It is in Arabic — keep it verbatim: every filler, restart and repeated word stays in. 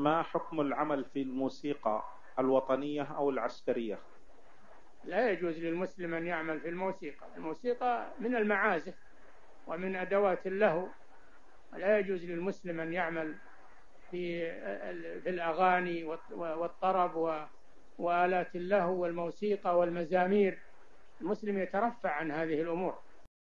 ما حكم العمل في الموسيقى الوطنية أو العسكرية؟ لا يجوز للمسلم أن يعمل في الموسيقى. الموسيقى من المعازف ومن أدوات اللهو، ولا يجوز للمسلم أن يعمل في الأغاني والطرب وآلات اللهو والموسيقى والمزامير. المسلم يترفع عن هذه الأمور.